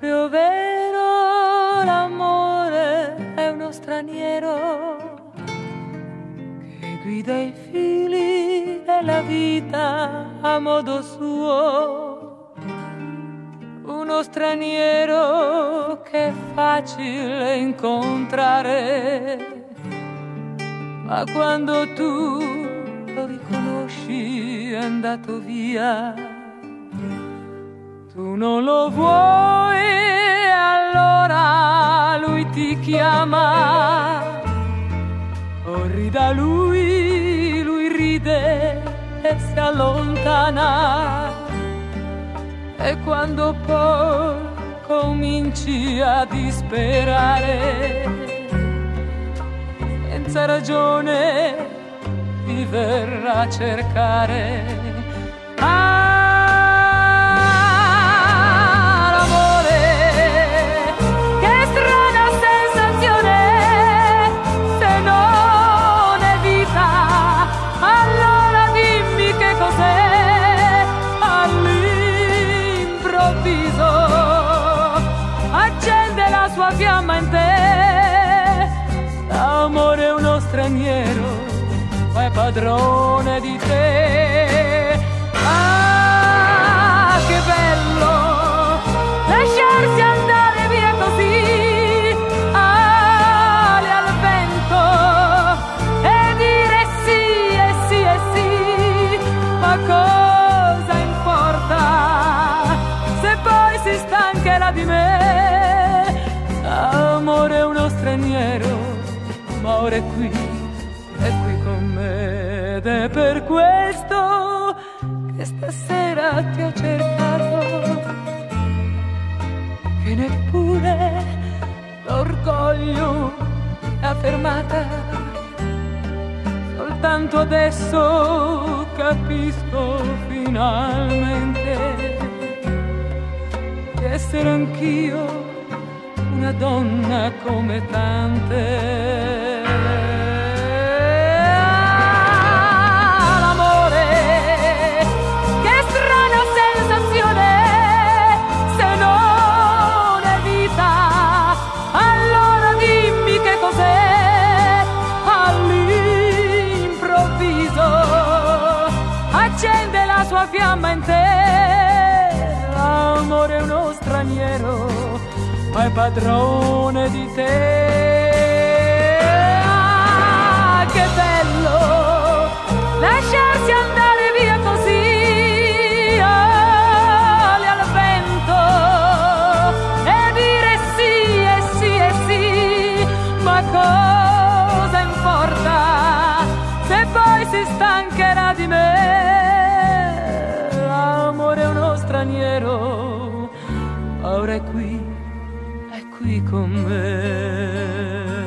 proprio vero, l'amore è uno straniero che guida i fili della vita a modo suo, uno straniero che è facile incontrare, ma quando tu lo riconosci è andato via. Tu non lo vuoi e allora lui ti chiama, corri da lui, lui ride e si allontana, e quando poi cominci a disperare, senza ragione ti verrà a cercare. Fiamma in te, l'amore è uno straniero, ma è padrone di te. Ah, che bello lasciarsi andare via così, ali al vento, e dire sì e sì e sì, ma cosa importa se poi si stancherà di me. L'amore è uno straniero, ma ora è qui con me, ed è per questo che stasera ti ho cercato, che neppure l'orgoglio l'ha fermata, soltanto adesso capisco finalmente di essere anch'io una donna come tante. Ma è padrone di te. Ah, che bello lasciarsi andare via così, ali al vento, e dire sì e sì e sì, ma cosa importa se poi si stancherà di me. L'amore è uno straniero, ora è qui con me.